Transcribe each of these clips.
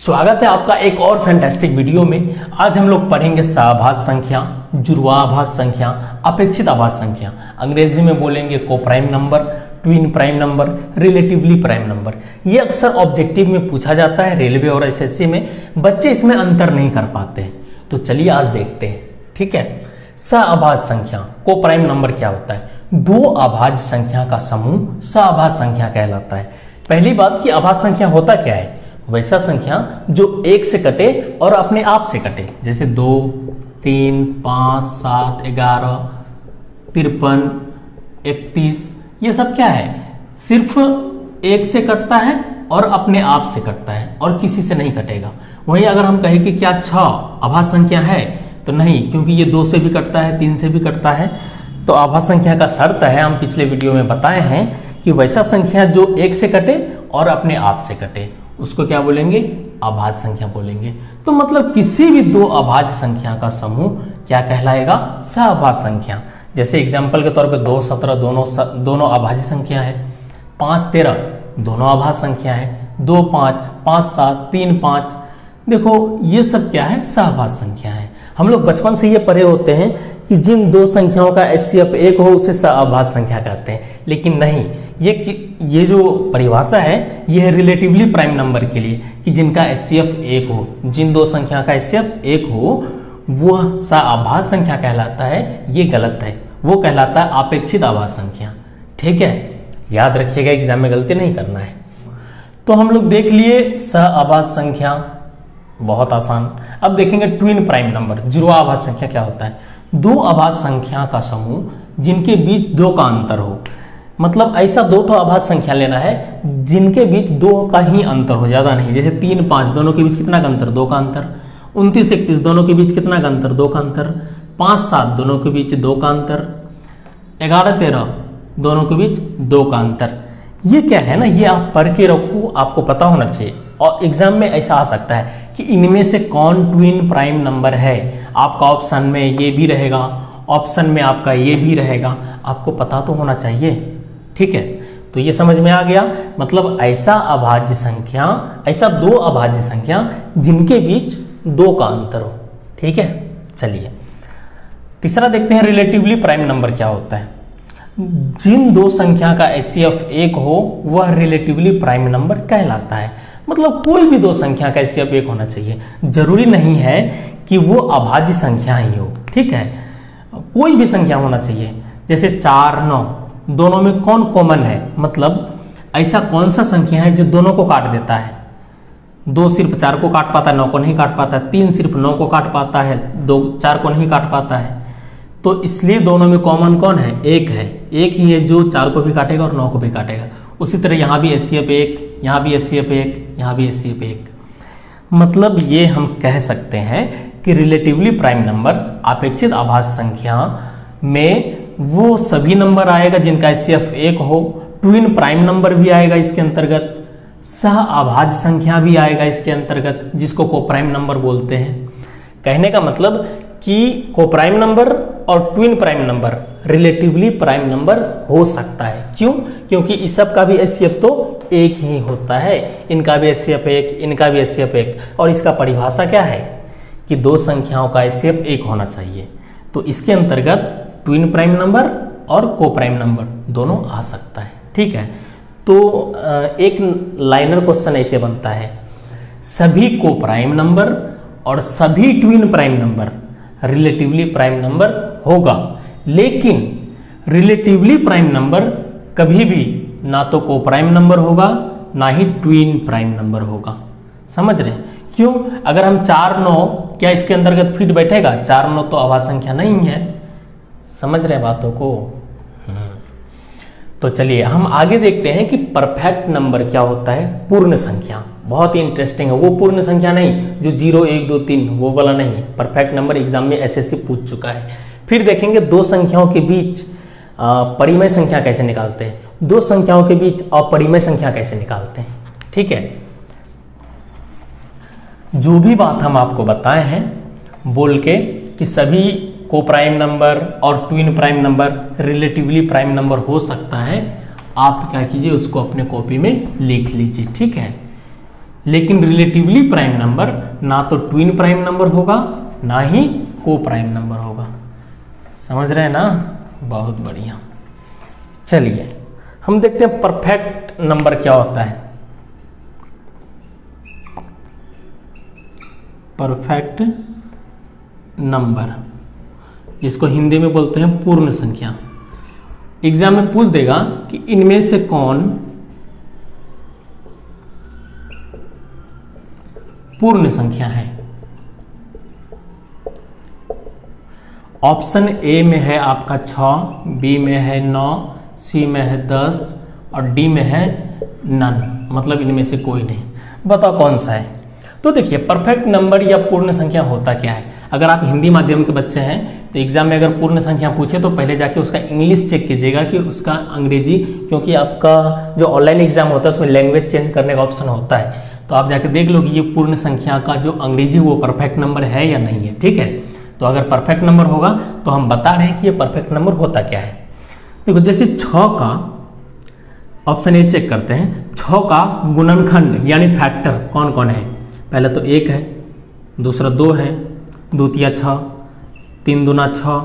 स्वागत है आपका एक और फैंटास्टिक वीडियो में। आज हम लोग पढ़ेंगे सहभाज संख्या, जुड़वाभाज संख्या, अपेक्षित आभाज संख्या। अंग्रेजी में बोलेंगे coprime number, twin prime number, relatively prime number. ये अक्सर ऑब्जेक्टिव में पूछा जाता है, रेलवे और एसएससी में। बच्चे इसमें अंतर नहीं कर पाते, तो चलिए आज देखते हैं। ठीक है, सहभाज संख्या कोप्राइम नंबर क्या होता है? दो आभाज संख्या का समूह सहभाज संख्या कहलाता है। पहली बात कि आभाज संख्या होता क्या है? वैसा संख्या जो एक से कटे और अपने आप से कटे, जैसे 2, 3, 5, 7, 11, 53, 31, ये सब क्या है? सिर्फ एक से कटता है और अपने आप से कटता है और किसी से नहीं कटेगा। वहीं अगर हम कहें कि क्या 6 आभाज संख्या है, तो नहीं, क्योंकि ये 2 से भी कटता है, 3 से भी कटता है। तो आभाज संख्या का शर्त है, हम पिछले वीडियो में बताए हैं, कि वैसा संख्या जो एक से कटे और अपने आप से कटे, उसको क्या बोलेंगे? आभाज संख्या बोलेंगे। तो मतलब किसी भी दो आभाज संख्या का समूह क्या कहलाएगा? सहआभाज संख्या। जैसे एग्जाम्पल के तौर पे 2, 17 दोनों आभाजी संख्या है, 5, 13 दोनों आभाज संख्या है, 2, 5, 5, 7, 3, 5। देखो ये सब क्या है? सहआभाज संख्या है। हम लोग बचपन से ये पढ़े होते हैं कि जिन दो संख्याओं का एचसीएफ एक हो उसे सहआभाज संख्या कहते हैं, लेकिन नहीं, ये जो परिभाषा है ये है रिलेटिवली प्राइम नंबर के लिए, कि जिनका एचसीएफ एक हो, जिन दो संख्या का एचसीएफ एक हो वह सहआभाज संख्या कहलाता है। ये गलत है, वो कहलाता है अपेक्षित आभाज संख्या। ठीक है, याद रखिएगा, एग्जाम में गलती नहीं करना है। तो हम लोग देख लिए सहआभाज संख्या, बहुत आसान। अब देखेंगे ट्विन प्राइम नंबर, जुड़वा आभाज संख्या क्या होता है? दो आभाज संख्या का समूह जिनके बीच 2 का अंतर हो। मतलब ऐसा 2 आभाज संख्या लेना है जिनके बीच 2 का ही अंतर हो, ज्यादा नहीं। जैसे 3, 5 दोनों के बीच कितना का अंतर? 2 का अंतर। 29, 31 दोनों के बीच कितना का अंतर? 2 का अंतर। 5, 7 दोनों के बीच 2 का अंतर। 11, 13 दोनों के बीच 2 का अंतर। ये क्या है ना, ये आप पढ़ के रखो, आपको पता होना चाहिए, और एग्जाम में ऐसा आ सकता है कि इनमें से कौन ट्विन प्राइम नंबर है। आपका ऑप्शन में ये भी रहेगा, ऑप्शन में आपका ये भी रहेगा, आपको पता तो होना चाहिए। ठीक है, तो ये समझ में आ गया। मतलब ऐसा दो अभाज्य संख्या जिनके बीच 2 का अंतर हो। ठीक है, चलिए तीसरा देखते हैं, रिलेटिवली प्राइम नंबर क्या होता है? जिन 2 संख्या का एचसीएफ 1 हो वह रिलेटिवली प्राइम नंबर कहलाता है। मतलब कोई भी 2 संख्या का एचसीएफ 1 होना चाहिए, जरूरी नहीं है कि वो अभाज्य संख्या ही हो। ठीक है, कोई भी संख्या होना चाहिए। जैसे 4, 9 दोनों में कौन कॉमन है? मतलब ऐसा कौन सा संख्या है जो दोनों को काट देता है? 2 सिर्फ 4 को काट पाता है, 9 को नहीं काट पाता है। 3 सिर्फ 9 को काट पाता है, 4 को नहीं काट पाता है। तो इसलिए दोनों में कॉमन कौन है? 1 है। 1 ही है जो 4 को भी काटेगा और 9 को भी काटेगा। उसी तरह यहाँ भी एचसीएफ 1, यहाँ भी एचसीएफ 1, यहाँ भी एचसीएफ 1। मतलब ये हम कह सकते हैं कि रिलेटिवली प्राइम नंबर अपेक्षित आभाज संख्या में वो सभी नंबर आएगा जिनका एचसीएफ 1 हो। ट्विन प्राइम नंबर भी आएगा इसके अंतर्गत, सहआभाज संख्या भी आएगा इसके अंतर्गत, जिसको कोप्राइम नंबर बोलते हैं। कहने का मतलब कि कोप्राइम नंबर और twin prime number relatively prime number हो सकता है। क्यों? क्योंकि इस सब का भी एचसीएफ तो 1 ही होता है। इनका भी एचसीएफ 1, इनका भी एचसीएफ 1। और इसका परिभाषा क्या है? कि 2 संख्याओं का एचसीएफ 1 होना चाहिए। तो इसके अंतर्गत ट्विन प्राइम नंबर और कोप्राइम नंबर दोनों आ सकता है। ठीक है, तो एक लाइनर क्वेश्चन ऐसे बनता है, सभी कोप्राइम नंबर और सभी twin prime number relatively prime number होगा, लेकिन रिलेटिवली प्राइम नंबर कभी भी ना तो कोप्राइम नंबर होगा ना ही ट्विन प्राइम नंबर होगा। समझ रहे हैं? क्यों? अगर हम 4, 9 क्या इसके अंतर्गत फिट बैठेगा? 4, 9 तो आभाज संख्या नहीं है। समझ रहे बातों को? तो चलिए हम आगे देखते हैं कि परफेक्ट नंबर क्या होता है। पूर्ण संख्या बहुत ही इंटरेस्टिंग है। वो पूर्ण संख्या नहीं जो 0, 1, 2, 3 वो वाला नहीं, परफेक्ट नंबर एग्जाम में एसएससी पूछ चुका है। फिर देखेंगे 2 संख्याओं के बीच परिमेय संख्या कैसे निकालते हैं, 2 संख्याओं के बीच अपरिमेय संख्या कैसे निकालते हैं। ठीक है, जो भी बात हम आपको बताए हैं बोल के, कि सभी कोप्राइम नंबर और twin prime number relatively prime number हो सकता है, आप क्या कीजिए, उसको अपने कॉपी में लिख लीजिए। ठीक है, लेकिन रिलेटिवली प्राइम नंबर ना तो ट्विन प्राइम नंबर होगा ना ही को प्राइम नंबर होगा। समझ रहे हैं ना? बहुत बढ़िया। चलिए हम देखते हैं परफेक्ट नंबर क्या होता है। परफेक्ट नंबर इसको हिंदी में बोलते हैं पूर्ण संख्या। एग्जाम में पूछ देगा कि इनमें से कौन पूर्ण संख्या है। ऑप्शन ए में है आपका 6, बी में है 9, सी में है 10 और डी में है नन, मतलब इनमें से कोई नहीं। बताओ कौन सा है। तो देखिए परफेक्ट नंबर या पूर्ण संख्या होता क्या है। अगर आप हिंदी माध्यम के बच्चे हैं तो एग्जाम में अगर पूर्ण संख्या पूछे तो पहले जाके उसका इंग्लिश चेक कीजिएगा कि उसका अंग्रेजी, क्योंकि आपका जो ऑनलाइन एग्जाम होता है उसमें लैंग्वेज चेंज करने का ऑप्शन होता है, तो आप जाके देख लो कि ये पूर्ण संख्या का जो अंग्रेजी वो परफेक्ट नंबर है या नहीं है। ठीक है, तो अगर परफेक्ट नंबर होगा तो हम बता रहे हैं कि ये परफेक्ट नंबर होता क्या है। देखो जैसे 6 का ऑप्शन ए चेक करते हैं, 6 का गुणनखंड यानी फैक्टर कौन कौन है। पहले तो 1 है, दूसरा 2 है, द्वितीय 6, 3 दूना 6,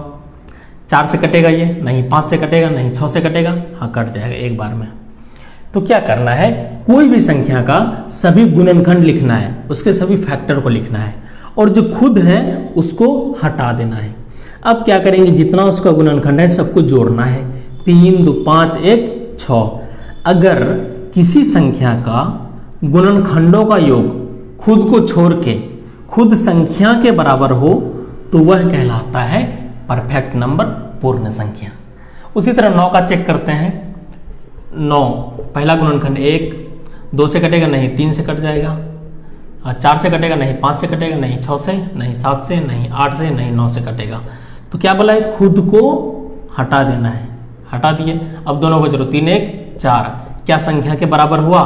4 से कटेगा ये नहीं, 5 से कटेगा नहीं, 6 से कटेगा, हाँ कट जाएगा एक बार में। तो क्या करना है, कोई भी संख्या का सभी गुणनखंड लिखना है, उसके सभी फैक्टर को लिखना है और जो खुद है उसको हटा देना है। अब क्या करेंगे, जितना उसका गुणनखंड है सबको जोड़ना है, 3, 2, 5, 1, 6। अगर किसी संख्या का गुणनखंडों का योग खुद को छोड़ के खुद संख्या के बराबर हो तो वह कहलाता है परफेक्ट नंबर, पूर्ण संख्या। उसी तरह 9 का चेक करते हैं। 9 पहला गुणनखंड 1, 2 से कटेगा नहीं, 3 से कट जाएगा, 4 से कटेगा नहीं, 5 से कटेगा नहीं, 6 से नहीं, 7 से नहीं, 8 से नहीं, 9 से कटेगा। तो क्या बोला है, खुद को हटा देना है। हटा दिए, अब दोनों को जोड़ो, 3, 1, 4, क्या संख्या के बराबर हुआ?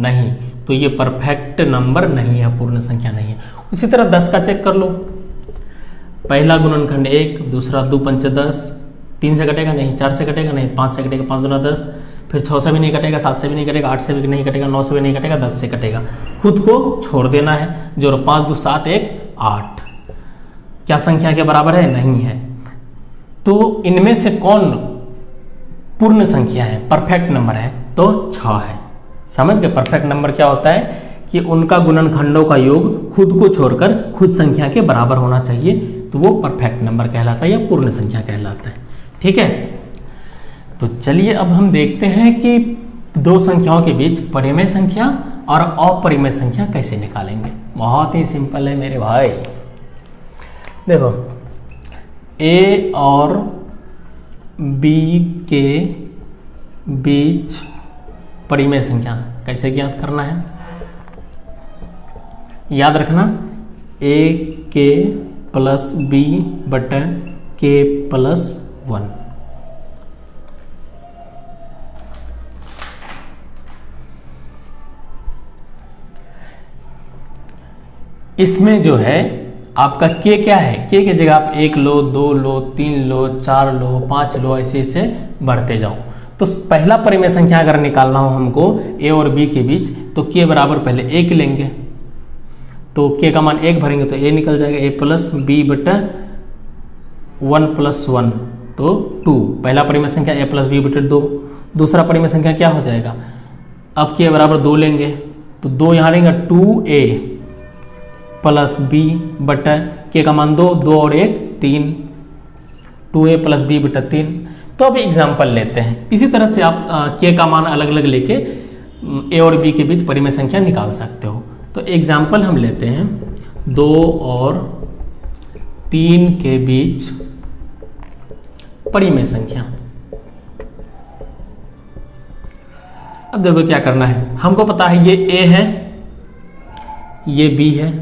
नहीं, तो ये परफेक्ट नंबर नहीं है, पूर्ण संख्या नहीं है। उसी तरह 10 का चेक कर लो। पहला गुणनखंड 1, दूसरा 2, 5, 10, 3 से कटेगा नहीं, 4 से कटेगा नहीं, 5 से कटेगा, 5 दूना 10, फिर 6 से भी नहीं कटेगा, 7 से भी नहीं कटेगा, 8 से भी नहीं कटेगा, 9 से भी नहीं कटेगा, 10 से कटेगा, खुद को छोड़ देना है। जोड़ो, 5, 2, 7, 1, 8, क्या संख्या के बराबर है? नहीं है। तो इनमें से कौन पूर्ण संख्या है, परफेक्ट नंबर है? तो 6 है। समझ गए परफेक्ट नंबर क्या होता है, कि उनका गुणनखंडों का योग खुद को छोड़कर खुद संख्या के बराबर होना चाहिए, तो वो परफेक्ट नंबर कहलाता है या पूर्ण संख्या कहलाता है। ठीक है, तो चलिए अब हम देखते हैं कि दो संख्याओं के बीच परिमेय संख्या और अपरिमेय संख्या कैसे निकालेंगे। बहुत ही सिंपल है मेरे भाई। देखो ए और बी के बीच परिमेय संख्या कैसे ज्ञात करना है, याद रखना ए के प्लस बी बटे के प्लस 1। इसमें जो है आपका के क्या है, के की जगह आप 1 लो, 2 लो, 3 लो, 4 लो, 5 लो, ऐसे ऐसे बढ़ते जाओ। तो पहला परिमेय संख्या अगर निकालना हो हमको ए और बी के बीच, तो के बराबर पहले 1 लेंगे, तो के का मान 1 भरेंगे तो ए निकल जाएगा, ए प्लस बी बटा 1 प्लस 1 तो 2। पहला परिमेय संख्या ए प्लस बी बटा 2। दूसरा परिमेय संख्या क्या हो जाएगा, अब के बराबर 2 लेंगे तो 2 यहाँ लेंगे, 2a प्लस बी बटा के का मान 2, 2 और 1, 3, 2a प्लस बी बटा 3। तो अब एग्जाम्पल लेते हैं। इसी तरह से आप के का मान अलग अलग लेके ए और बी के बीच परिमेय संख्या निकाल सकते हो। तो एग्जाम्पल हम लेते हैं 2 और 3 के बीच परिमेय संख्या। अब देखो क्या करना है, हमको पता है ये ए है, ये बी है।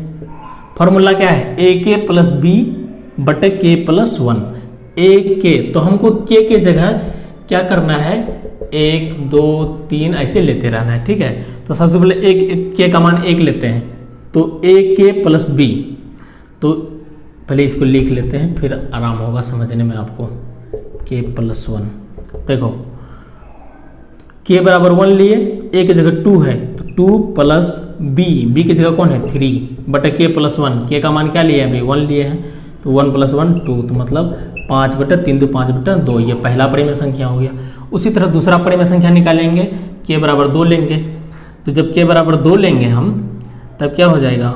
फॉर्मूला क्या है, ए के प्लस बी बटे के प्लस 1। ए के, तो हमको के जगह क्या करना है, 1, 2, 3 ऐसे लेते रहना है। ठीक है, तो सबसे पहले के का मान 1 लेते हैं, तो ए के प्लस बी, तो पहले इसको लिख लेते हैं फिर आराम होगा समझने में आपको। के प्लस 1, देखो के बराबर 1 लिए, ए की जगह 2 है तो टू प्लस बी की जगह कौन है थ्री बटे के प्लस वन, के का मान क्या लिया है भाई वन लिए हैं, तो वन प्लस वन टू, तो मतलब पाँच बटे तीन दो पाँच बटे दो, ये पहला परिमेय संख्या हो गया। उसी तरह दूसरा परिमेय संख्या निकालेंगे, के बराबर दो लेंगे, तो जब के बराबर दो लेंगे हम तब क्या हो जाएगा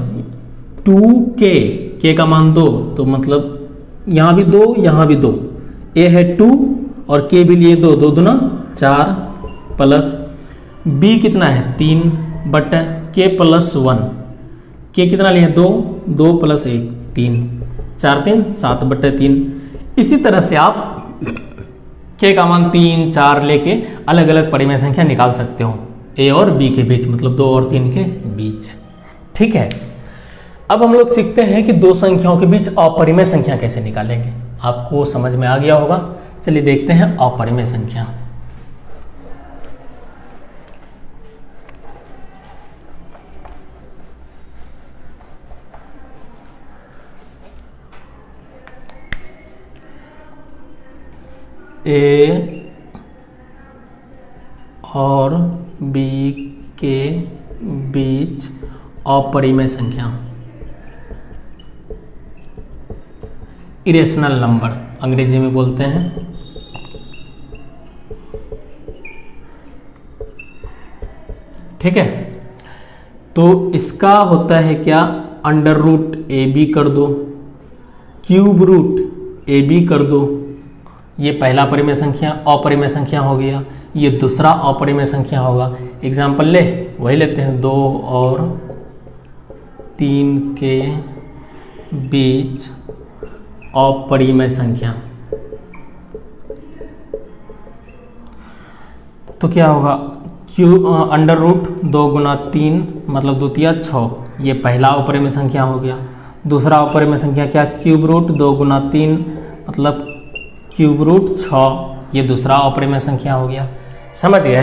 टू के का मान दो, तो मतलब यहाँ भी दो यहाँ भी दो, ए है टू और के भी लिए दो, दो दुना चार प्लस बी कितना है तीन बट के प्लस वन, के कितना लिया दो, दो प्लस एक तीन, चार तीन सात बटे तीन। इसी तरह से आप के का मान तीन चार लेके अलग अलग परिमेय संख्या निकाल सकते हो ए और बी के बीच, मतलब दो और तीन के बीच। ठीक है, अब हम लोग सीखते हैं कि दो संख्याओं के बीच अपरिमेय संख्या कैसे निकालेंगे। आपको समझ में आ गया होगा, चलिए देखते हैं अपरिमेय संख्या। ए और बी के बीच अपरिमेय संख्या इरेशनल नंबर अंग्रेजी में बोलते हैं। ठीक है, तो इसका होता है क्या, अंडर रूट ए बी कर दो, क्यूब रूट ए बी कर दो, ये पहला परिमेय संख्या अपरिमेय संख्या हो गया, ये दूसरा अपरिमेय संख्या होगा। एग्जाम्पल ले वही लेते हैं, दो और तीन के बीच अपरिमेय संख्या, तो क्या होगा अंडर रूट दो गुना तीन मतलब द्वितीय छः, ये पहला अपरिमेय संख्या हो गया। दूसरा अपरिमेय संख्या क्या, क्यूब रूट दो गुना तीन मतलब क्यूब रूट छः, ये दूसरा अपरिमेय संख्या हो गया। समझ गए,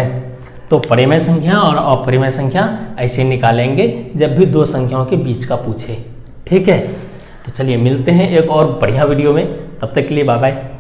तो परिमेय संख्या और अपरिमेय संख्या ऐसे निकालेंगे जब भी दो संख्याओं के बीच का पूछे। ठीक है, तो चलिए मिलते हैं एक और बढ़िया वीडियो में, तब तक के लिए बाय बाय।